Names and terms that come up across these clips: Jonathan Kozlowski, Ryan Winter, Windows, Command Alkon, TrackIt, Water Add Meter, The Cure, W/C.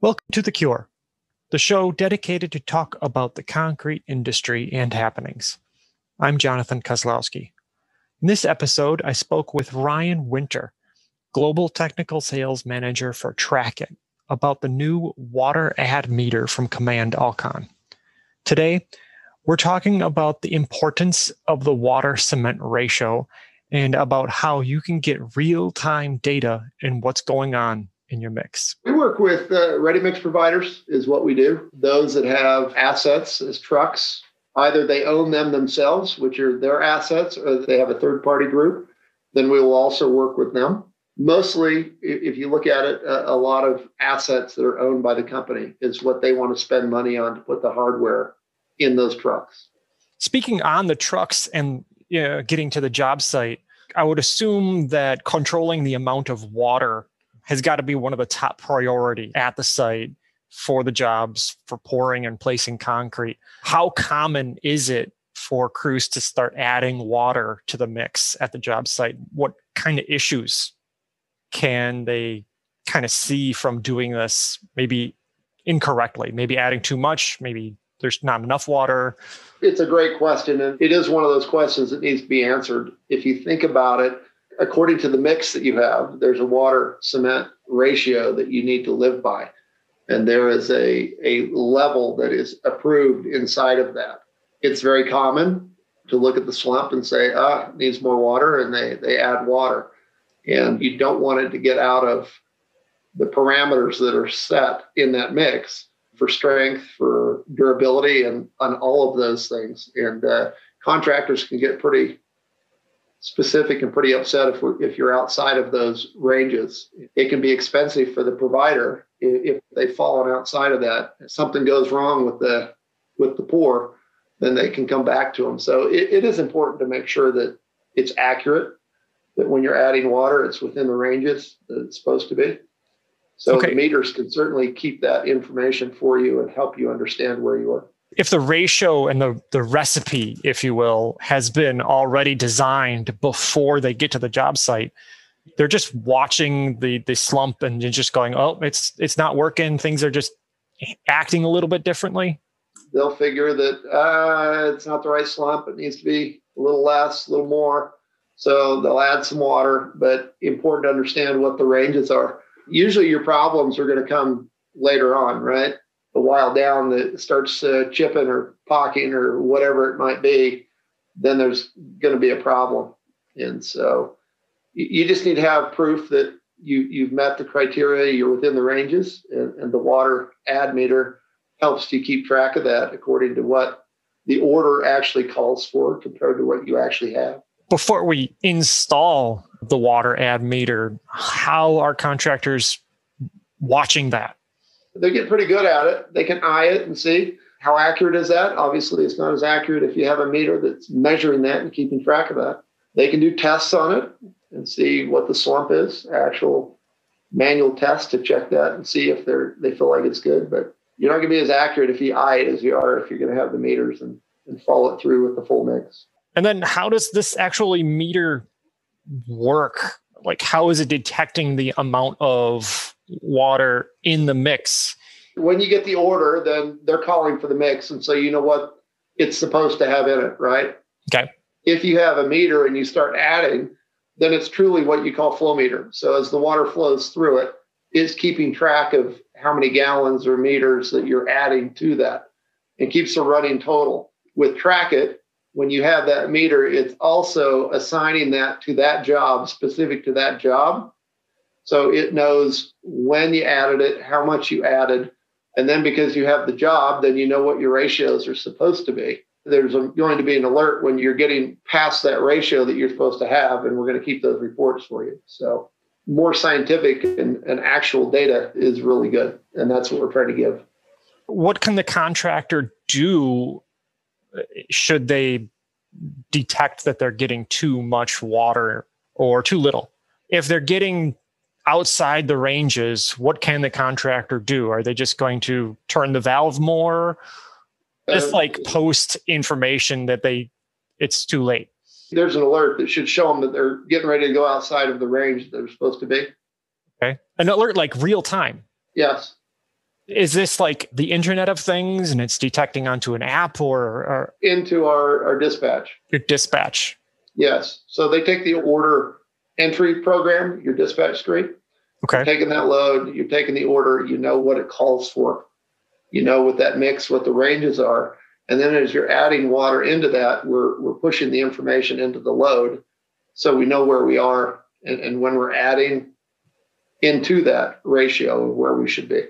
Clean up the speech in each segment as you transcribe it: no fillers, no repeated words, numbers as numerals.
Welcome to The Cure, the show dedicated to talk about the concrete industry and happenings. I'm Jonathan Kozlowski. In this episode, I spoke with Ryan Winter, Global Technical Sales Manager for TrackIt, about the new Water Add Meter from Command Alkon. Today, we're talking about the importance of the water-cement ratio and about how you can get real-time data in what's going on in your mix. We work with ready mix providers is what we do. Those that have assets as trucks, either they own them themselves, which are their assets, or they have a third party group, then we will also work with them. Mostly, if you look at it, a lot of assets that are owned by the company is what they want to spend money on to put the hardware in those trucks. Speaking on the trucks and getting to the job site, I would assume that controlling the amount of water has got to be one of the top priority at the site for the jobs, for pouring and placing concrete. How common is it for crews to start adding water to the mix at the job site? What kind of issues can they kind of see from doing this, maybe incorrectly, maybe adding too much, maybe there's not enough water? It's a great question, and it is one of those questions that needs to be answered. If you think about it, according to the mix that you have, there's a water-cement ratio that you need to live by. And there is a level that is approved inside of that. It's very common to look at the slump and say, it needs more water, and they add water. And you don't want it to get out of the parameters that are set in that mix for strength, for durability, and on all of those things. And contractors can get pretty specific and pretty upset if you're outside of those ranges. It can be expensive for the provider if they've fallen outside of that. If something goes wrong with the pour, then they can come back to them. So it is important to make sure that it's accurate, that when you're adding water, it's within the ranges that it's supposed to be. So okay, the meters can certainly keep that information for you and help you understand where you are. If the ratio and the recipe, if you will, has been already designed before they get to the job site, they're just watching the slump and just going, it's not working. Things are just acting a little bit differently. They'll figure that it's not the right slump. It needs to be a little less, a little more. So they'll add some water, but important to understand what the ranges are. Usually your problems are going to come later on, right? A while down that starts chipping or pocking or whatever it might be, then there's going to be a problem. And so you just need to have proof that you've met the criteria, you're within the ranges, and the water add meter helps you keep track of that according to what the order actually calls for compared to what you actually have. Before we install the water add meter, how are contractors watching that? They get pretty good at it. They can eye it and see how accurate is that. Obviously, it's not as accurate if you have a meter that's measuring that and keeping track of that. They can do tests on it and see what the slump is, actual manual tests to check that and see if they feel like it's good. But you're not going to be as accurate if you eye it as you are if you're going to have the meters and follow it through with the full mix. And then how does this actually meter work? Like, how is it detecting the amount of water in the mix? When you get the order, then they're calling for the mix. And so you know what it's supposed to have in it, right? Okay. If you have a meter and you start adding, then it's truly what you call flow meter. So as the water flows through it, it's keeping track of how many gallons or meters that you're adding to that and keeps a running total. With TrackIt, when you have that meter, it's also assigning that to that job, specific to that job. So it knows when you added it, how much you added. And then because you have the job, then you know what your ratios are supposed to be. There's going to be an alert when you're getting past that ratio that you're supposed to have, and we're going to keep those reports for you. So more scientific and actual data is really good. And that's what we're trying to give. What can the contractor do should they detect that they're getting too much water or too little? If they're getting outside the ranges, what can the contractor do? Are they just going to turn the valve more? Just like post information that it's too late. There's an alert that should show them that they're getting ready to go outside of the range that they're supposed to be. Okay. An alert like real time. Yes. Is this like the Internet of Things and it's detecting onto an app or? Into our dispatch. Your dispatch. Yes. So they take the order entry program, your dispatch screen. Okay. You're taking that load, you're taking the order, you know what it calls for. You know what that mix, what the ranges are. And then as you're adding water into that, we're pushing the information into the load so we know where we are and when we're adding into that ratio of where we should be.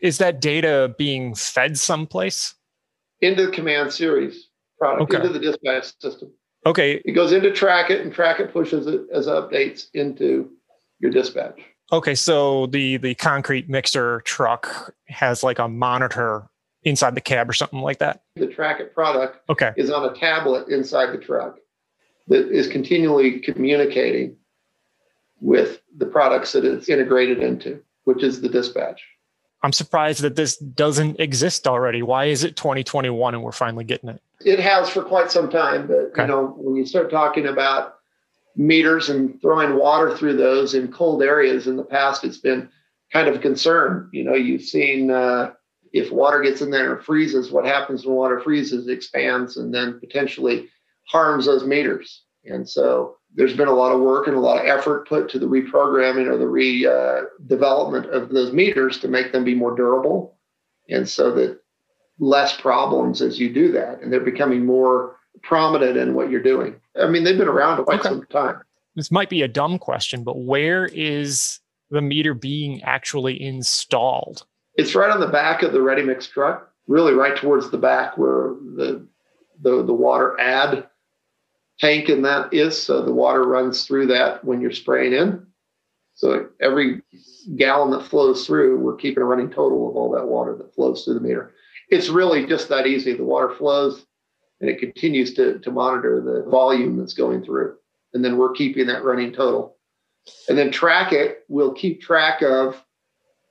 Is that data being fed someplace? Into the command series product, okay. Into the dispatch system. Okay. It goes into TrackIt, and TrackIt pushes it as updates into your dispatch. Okay, so the concrete mixer truck has like a monitor inside the cab or something like that? The TrackIt product is on a tablet inside the truck that is continually communicating with the products that it's integrated into, which is the dispatch. I'm surprised that this doesn't exist already. Why is it 2021 and we're finally getting it? It has for quite some time, but you know, when you start talking about meters and throwing water through those in cold areas in the past, it's been kind of a concern. You know, you've seen if water gets in there and freezes, what happens when water freezes? It expands and then potentially harms those meters. And so there's been a lot of work and a lot of effort put to the reprogramming or the redevelopment of those meters to make them be more durable. And so that less problems as you do that. And they're becoming more prominent in what you're doing. I mean, they've been around quite some time. This might be a dumb question, but where is the meter being actually installed? It's right on the back of the ready mix truck, really right towards the back where the water add tank in that is. So the water runs through that when you're spraying in. So every gallon that flows through, we're keeping a running total of all that water that flows through the meter. It's really just that easy. The water flows and it continues to monitor the volume that's going through. And then we're keeping that running total. And then TrackIt will keep track of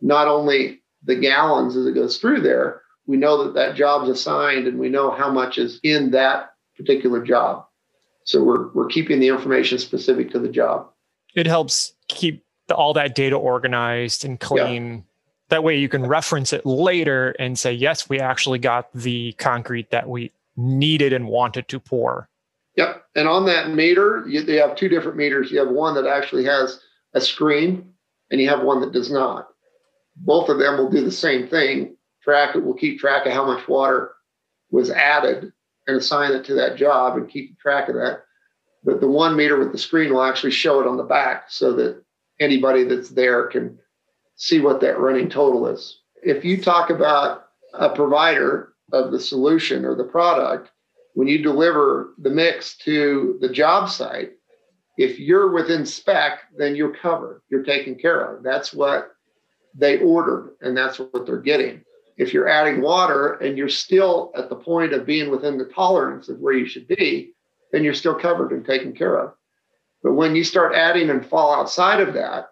not only the gallons as it goes through there, we know that job's assigned and we know how much is in that particular job. So we're keeping the information specific to the job. It helps keep all that data organized and clean. Yeah. That way you can reference it later and say, yes, we actually got the concrete that we needed and wanted to pour. Yep. And on that meter, they have two different meters. You have one that actually has a screen and you have one that does not. Both of them will do the same thing. TrackIt will keep track of how much water was added and assign it to that job and keep track of that. But the one meter with the screen will actually show it on the back so that anybody that's there can see what that running total is. If you talk about a provider of the solution or the product, when you deliver the mix to the job site, if you're within spec, then you're covered. You're taken care of. That's what they ordered, and that's what they're getting. If you're adding water and you're still at the point of being within the tolerance of where you should be, then you're still covered and taken care of. But when you start adding and fall outside of that,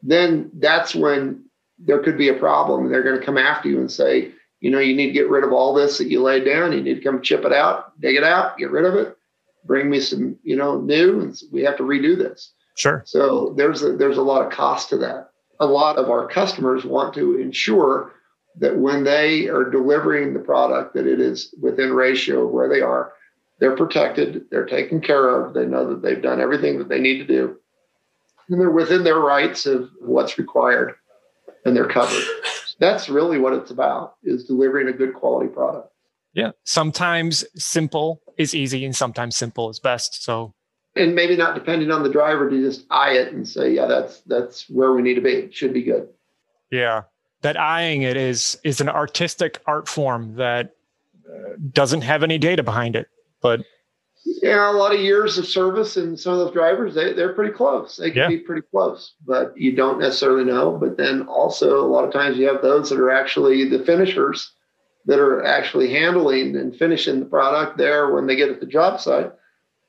then that's when there could be a problem. They're going to come after you and say, you know, you need to get rid of all this that you laid down. You need to come chip it out, dig it out, get rid of it, bring me some, you know, new, and we have to redo this. Sure. So there's a lot of cost to that. A lot of our customers want to ensure that when they are delivering the product, that it is within ratio of where they are. They're protected. They're taken care of. They know that they've done everything that they need to do. And they're within their rights of what's required, and they're covered. That's really what it's about, is delivering a good quality product. Yeah. Sometimes simple is easy, and sometimes simple is best. So, and maybe not depending on the driver to just eye it and say, yeah, that's where we need to be. It should be good. Yeah. That eyeing it is an artistic art form that doesn't have any data behind it, but yeah, a lot of years of service, and some of those drivers, they're pretty close. They can be pretty close, but you don't necessarily know. But then also a lot of times you have those that are actually the finishers that are actually handling and finishing the product there when they get at the job site.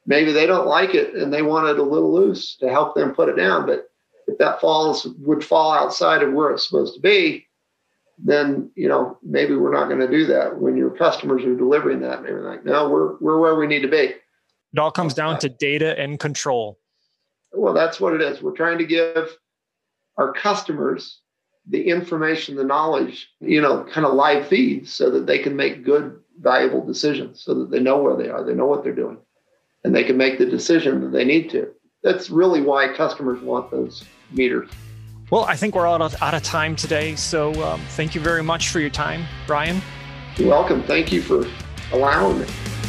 Maybe they don't like it and they want it a little loose to help them put it down. But if that would fall outside of where it's supposed to be, then, you know, maybe we're not going to do that. When your customers are delivering that, maybe like, no, we're where we need to be. It all comes down to data and control. Well, that's what it is. We're trying to give our customers the information, the knowledge, kind of live feeds so that they can make good, valuable decisions, so that they know where they are, they know what they're doing, and they can make the decision that they need to. That's really why customers want those meters. Well, I think we're out of time today. So thank you very much for your time, Ryan. You're welcome. Thank you for allowing me.